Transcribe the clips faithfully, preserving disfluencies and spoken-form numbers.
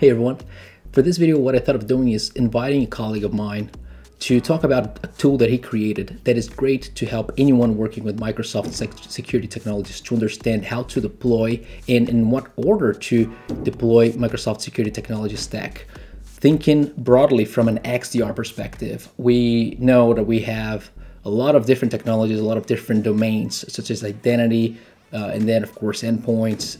Hey everyone, for this video what I thought of doing is inviting a colleague of mine to talk about a tool that he created that is great to help anyone working with Microsoft security technologies to understand how to deploy and in what order to deploy Microsoft security technology stack. Thinking broadly from an X D R perspective, we know that we have a lot of different technologies, a lot of different domains such as identity, uh, and then of course endpoints,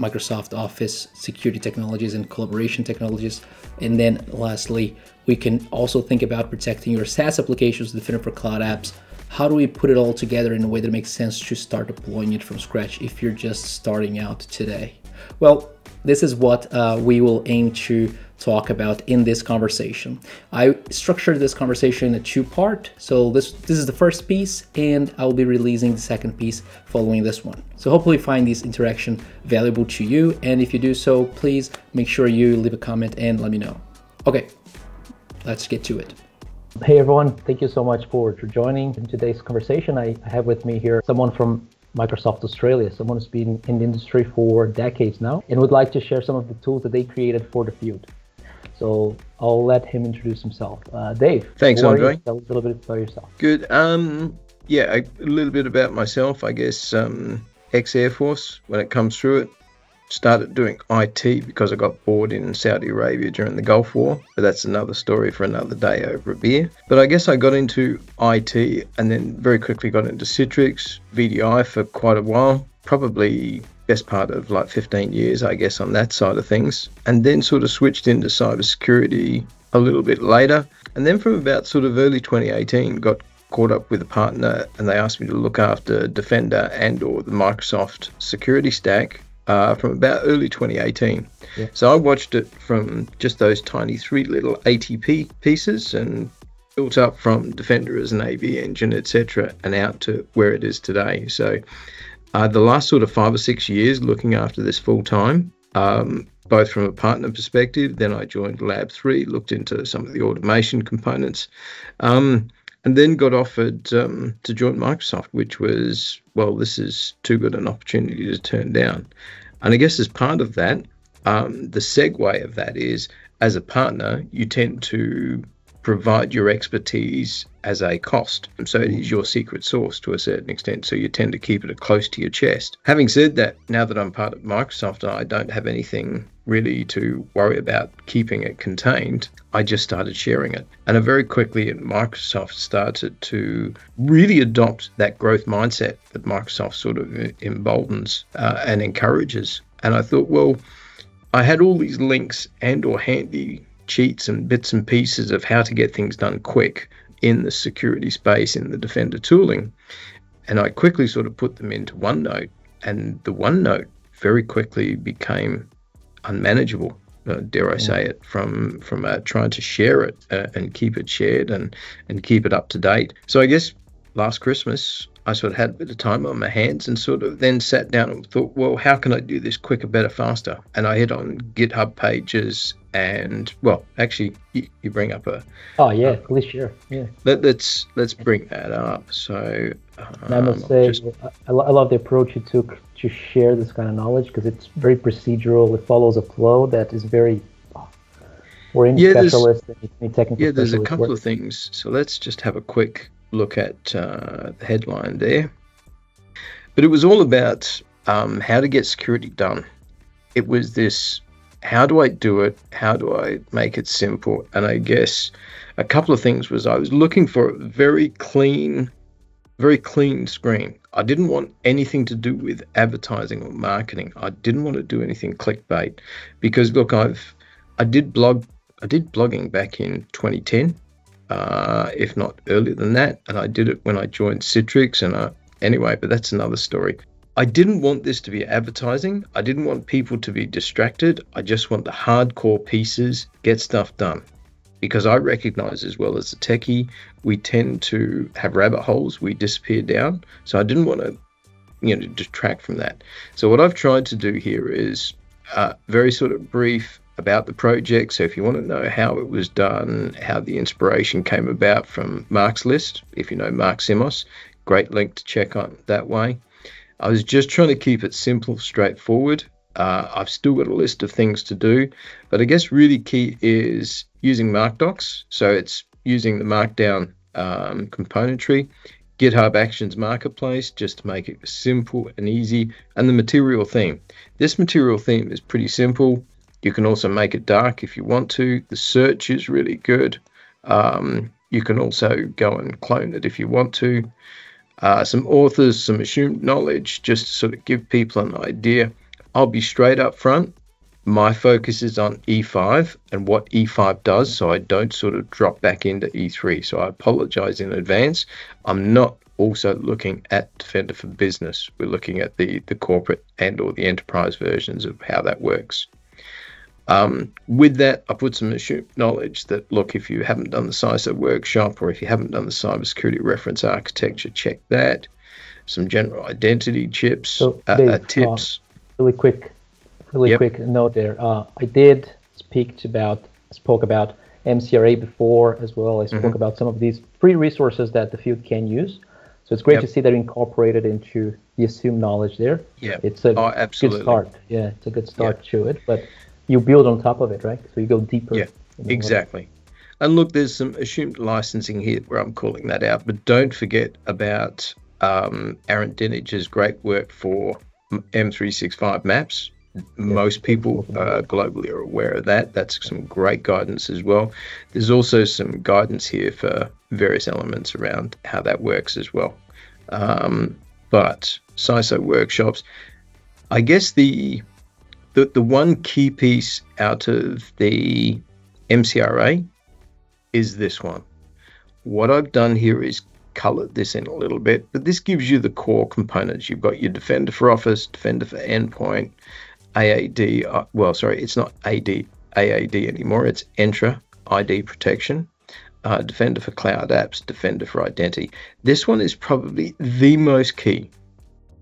Microsoft Office security technologies and collaboration technologies. And then lastly, we can also think about protecting your SaaS applications, Defender for Cloud Apps. How do we put it all together in a way that makes sense to start deploying it from scratch if you're just starting out today? Well, this is what uh, we will aim to talk about in this conversation. I structured this conversation in a two-part. So this, this is the first piece, and I'll be releasing the second piece following this one. So hopefully you find this interaction valuable to you. And if you do so, please make sure you leave a comment and let me know. Okay, let's get to it. Hey everyone, thank you so much for joining. In today's conversation, I have with me here someone from Microsoft Australia, someone who's been in the industry for decades now and would like to share some of the tools that they created for the field. So I'll let him introduce himself. Uh, Dave. Thanks, Andre. Tell us a little bit about yourself. Good. Um, yeah, a little bit about myself, I guess. Um, ex-Air Force, when it comes through it, started doing I T because I got bored in Saudi Arabia during the Gulf War, but that's another story for another day over a beer. But I guess I got into I T and then very quickly got into Citrix, V D I for quite a while, probably best part of like fifteen years, I guess, on that side of things, and then sort of switched into cybersecurity a little bit later. And then from about sort of early twenty eighteen, got caught up with a partner and they asked me to look after Defender and or the Microsoft security stack. Uh, from about early twenty eighteen. Yeah. So I watched it from just those tiny three little A T P pieces and built up from Defender as an A V engine, et cetera, and out to where it is today. So uh, the last sort of five or six years looking after this full time, um, both from a partner perspective, then I joined Lab three, looked into some of the automation components, um, and then got offered um, to join Microsoft, which was, well, this is too good an opportunity to turn down. And I guess as part of that, um, the segue of that is, as a partner, you tend to provide your expertise as a cost. And so it is your secret sauce to a certain extent. So you tend to keep it close to your chest. Having said that, now that I'm part of Microsoft, I don't have anything really to worry about keeping it contained. I just started sharing it. And very quickly, Microsoft started to really adopt that growth mindset that Microsoft sort of emboldens uh, and encourages. And I thought, well, I had all these links and or handy cheats and bits and pieces of how to get things done quick in the security space in the Defender tooling. And I quickly sort of put them into OneNote, and the OneNote very quickly became unmanageable, uh, dare I say it, from from uh, trying to share it uh, and keep it shared and, and keep it up to date. So I guess last Christmas, I sort of had a bit of time on my hands and sort of then sat down and thought, well, how can I do this quicker, better, faster? And I hit on GitHub pages and, well, actually, you, you bring up a... Oh, yeah, uh, please share. Yeah. Let, let's let's bring that up. So um, I must say, just... I, I love the approach you took to share this kind of knowledge because it's very procedural. It follows a flow that is very... We're in yeah, specialist and any technical Yeah, there's a couple work. of things. So let's just have a quick... look at uh, the headline there, but it was all about um, how to get security done. It was this, how do I do it? How do I make it simple? And I guess a couple of things was I was looking for a very clean, very clean screen. I didn't want anything to do with advertising or marketing. I didn't want to do anything clickbait because look, I've, I did blog, I did blogging back in twenty ten. Uh, if not earlier than that, and I did it when I joined Citrix and I, anyway, but that's another story. I didn't want this to be advertising. I didn't want people to be distracted. I just want the hardcore pieces, get stuff done. Because I recognize as well as a techie, we tend to have rabbit holes, we disappear down. So I didn't want to, you know, detract from that. So what I've tried to do here is uh, very sort of brief about the project. So if you want to know how it was done, how the inspiration came about from Mark's list, if you know Mark Simos, great link to check on that way. I was just trying to keep it simple, straightforward, Uh, I've still got a list of things to do, but I guess really key is using MarkDocs. So it's using the Markdown um, componentry, GitHub Actions Marketplace, just to make it simple and easy, and the material theme. This material theme is pretty simple. You can also make it dark if you want to. The search is really good. Um, you can also go and clone it if you want to. Uh, some authors, some assumed knowledge, just to sort of give people an idea. I'll be straight up front. My focus is on E five and what E five does, so I don't sort of drop back into E three. So I apologize in advance. I'm not also looking at Defender for Business. We're looking at the, the corporate and or the enterprise versions of how that works. Um, with that, I put some assumed knowledge that, look, if you haven't done the CISA workshop or if you haven't done the cybersecurity reference architecture, check that. Some general identity chips, so uh, Dave, uh, tips. Uh, really quick, really yep. quick note there. Uh, I did speak to about, spoke about M C R A before as well. I spoke mm-hmm. about some of these free resources that the field can use. So it's great yep. to see that incorporated into the assumed knowledge there. Yeah, it's a oh, absolutely. good start. Yeah, it's a good start yep. to it, but you build on top of it, right? So you go deeper. Yeah, exactly. And look, there's some assumed licensing here where I'm calling that out, but don't forget about um, Aaron Dinnage's great work for M three sixty-five maps. Yeah. Most people uh, globally are aware of that. That's some great guidance as well. There's also some guidance here for various elements around how that works as well. Um, but CISA workshops, I guess the... The, the one key piece out of the M C R A is this one. What I've done here is colored this in a little bit, but this gives you the core components. You've got your Defender for Office, Defender for Endpoint, A A D. Uh, well, sorry, it's not A D, A A D anymore. It's Entra I D protection, uh, Defender for Cloud Apps, Defender for Identity. This one is probably the most key.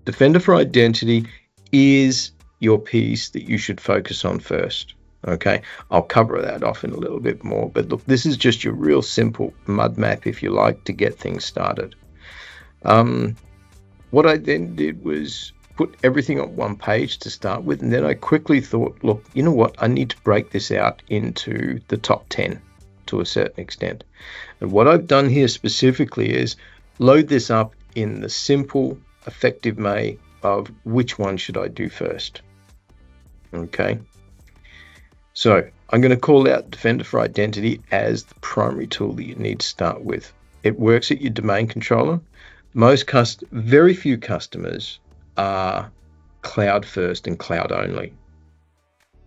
Defender for Identity is your piece that you should focus on first. Okay, I'll cover that off in a little bit more, but look, this is just your real simple mud map, if you like, to get things started. Um, what I then did was put everything on one page to start with, and then I quickly thought, look, you know what, I need to break this out into the top ten to a certain extent. And what I've done here specifically is load this up in the simple, effective way of which one should I do first. Okay, so I'm going to call out Defender for Identity as the primary tool that you need to start with. It works at your domain controller. Most cust very few customers are cloud first and cloud only.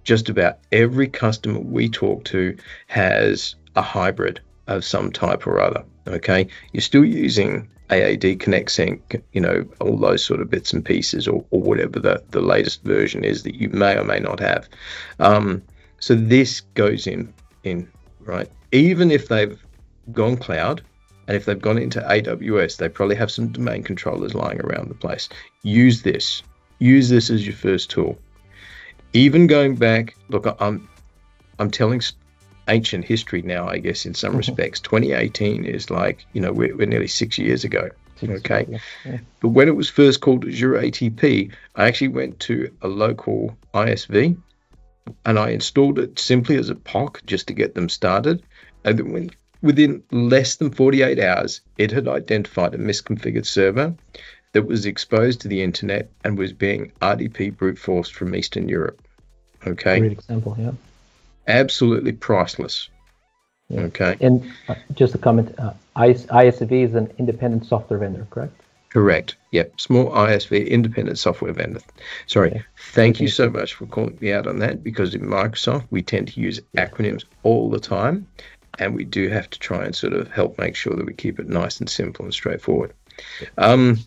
Just about every customer we talk to has a hybrid of some type or other. Okay, you're still using A A D, Connect Sync, you know, all those sort of bits and pieces, or, or whatever the, the latest version is that you may or may not have. Um, so this goes in, in, right? Even if they've gone cloud and if they've gone into A W S, they probably have some domain controllers lying around the place. Use this. Use this as your first tool. Even going back, look, I'm, I'm telling ancient history now, I guess, in some respects. twenty eighteen is like, you know, we're, we're nearly six years ago. Okay. Yeah, yeah. But when it was first called Azure A T P, I actually went to a local I S V and I installed it simply as a P O C just to get them started. And then when, within less than forty-eight hours, it had identified a misconfigured server that was exposed to the internet and was being R D P brute forced from Eastern Europe. Okay. Great example, yeah. Absolutely priceless. Yeah. Okay. And uh, just a comment, uh, I S V is an independent software vendor, correct? Correct. Yep. Small I S V, independent software vendor. Sorry. Okay. Thank okay. you so much for calling me out on that, because in Microsoft, we tend to use acronyms all the time, and we do have to try and sort of help make sure that we keep it nice and simple and straightforward. Um,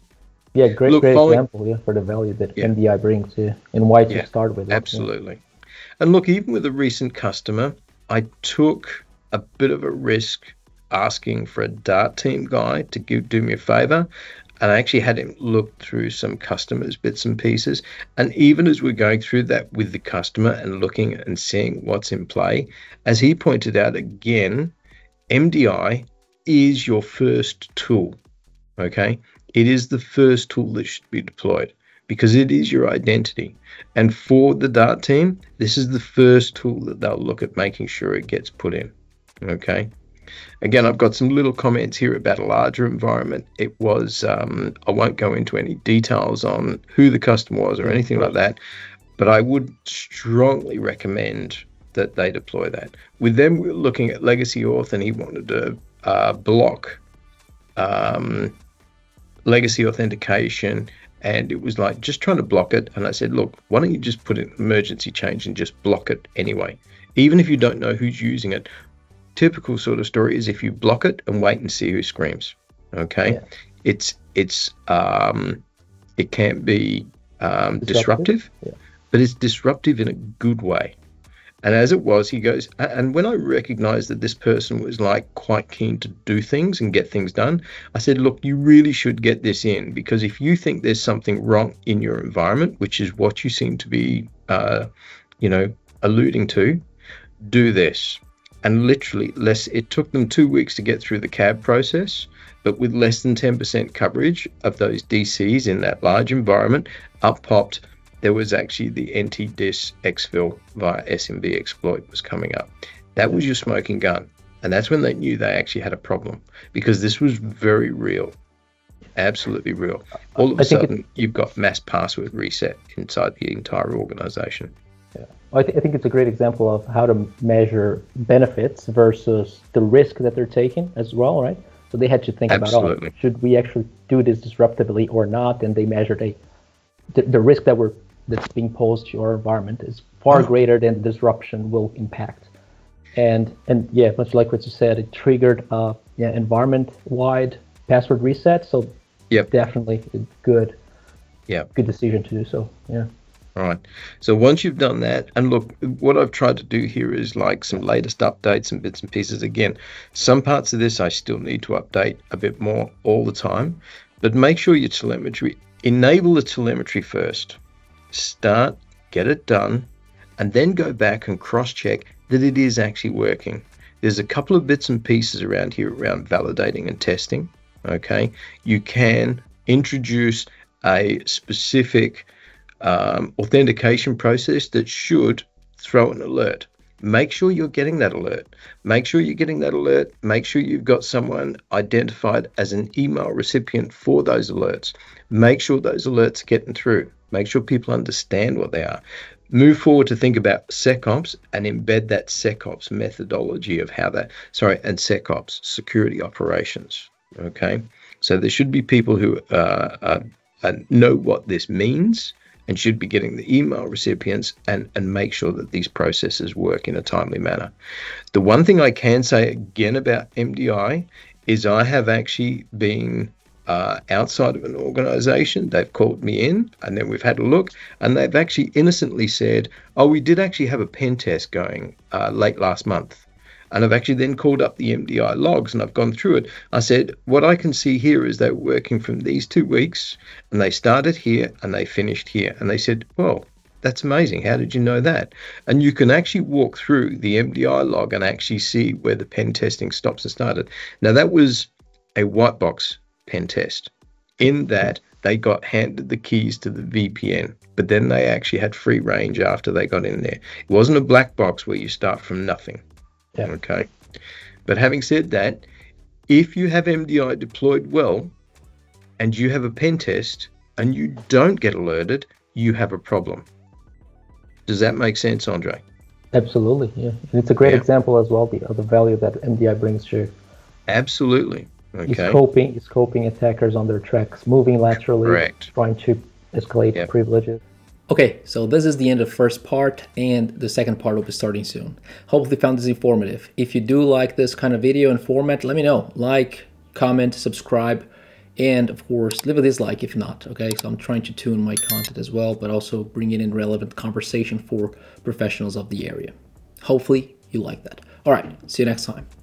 yeah, great, look, great following, example yeah, for the value that yeah. M D I brings yeah, and why to yeah, start with. Absolutely. It, yeah. And look, even with a recent customer, I took a bit of a risk asking for a DART team guy to give, do me a favor. And I actually had him look through some customers' bits and pieces. And even as we're going through that with the customer and looking and seeing what's in play, as he pointed out again, M D I is your first tool, okay? It is the first tool that should be deployed. because it is your identity. And for the DART team, this is the first tool that they'll look at making sure it gets put in. Okay. Again, I've got some little comments here about a larger environment. It was, um, I won't go into any details on who the customer was or anything like that, but I would strongly recommend that they deploy that. With them, we were looking at legacy auth, and he wanted to uh, block um, legacy authentication, and it was like just trying to block it. And I said, look, why don't you just put an emergency change and just block it anyway, even if you don't know who's using it. Typical sort of story is if you block it and wait and see who screams. Okay, yeah. it's it's um, it can't be um, disruptive, disruptive yeah. But it's disruptive in a good way. And as it was, he goes, and when I recognized that this person was like quite keen to do things and get things done, I said, look, you really should get this in, because if you think there's something wrong in your environment, which is what you seem to be, uh, you know, alluding to, do this. And literally less, it took them two weeks to get through the C A B process, but with less than ten percent coverage of those D Cs in that large environment, up popped, there was actually the N T D S exfil via S M B exploit was coming up. That was your smoking gun. And that's when they knew they actually had a problem, because this was very real, absolutely real. All of a sudden, it, you've got mass password reset inside the entire organization. Yeah. I, th I think it's a great example of how to measure benefits versus the risk that they're taking as well, right? So they had to think absolutely. about, oh, should we actually do this disruptively or not? And they measured a, the, the risk that we're that's being posed to your environment is far greater than the disruption will impact. And and yeah, much like what you said, it triggered uh yeah, environment-wide password reset. So yep. definitely a good, yeah, good decision to do so. Yeah. All right. So once you've done that, and look, what I've tried to do here is like some latest updates and bits and pieces. Again, some parts of this I still need to update a bit more all the time, but make sure your telemetry, enable the telemetry first. Start, get it done, and then go back and cross-check that it is actually working. There's a couple of bits and pieces around here around validating and testing, okay? You can introduce a specific um, authentication process that should throw an alert. Make sure you're getting that alert. Make sure you're getting that alert. Make sure you've got someone identified as an email recipient for those alerts. Make sure those alerts are getting through. Make sure people understand what they are. Move forward to think about SecOps and embed that SecOps methodology of how that, sorry, and SecOps, security operations, okay? So there should be people who uh, uh, uh, know what this means and should be getting the email recipients and, and make sure that these processes work in a timely manner. The one thing I can say again about M D I is I have actually been Uh, outside of an organization. They've called me in and then we've had a look, and they've actually innocently said, oh, we did actually have a pen test going uh, late last month. And I've actually then called up the M D I logs and I've gone through it. I said, what I can see here is they're working from these two weeks and they started here and they finished here. And they said, well, that's amazing. How did you know that? And you can actually walk through the M D I log and actually see where the pen testing stops and started. Now that was a white box pen test, in that they got handed the keys to the V P N, but then they actually had free range after they got in there. It wasn't a black box where you start from nothing. Yeah. Okay. But having said that, if you have M D I deployed well and you have a pen test and you don't get alerted, you have a problem. Does that make sense, Andre? Absolutely. Yeah. And it's a great yeah. example as well, the, of the value that M D I brings to you. Absolutely. Okay. Scoping, scoping attackers on their tracks, moving laterally, Correct. trying to escalate yep. privileges. Okay, so this is the end of the first part, and the second part will be starting soon. Hopefully you found this informative. If you do like this kind of video and format, let me know. Like, comment, subscribe, and of course, leave a dislike if not, okay? So I'm trying to tune my content as well, but also bringing in relevant conversation for professionals of the area. Hopefully you like that. All right, see you next time.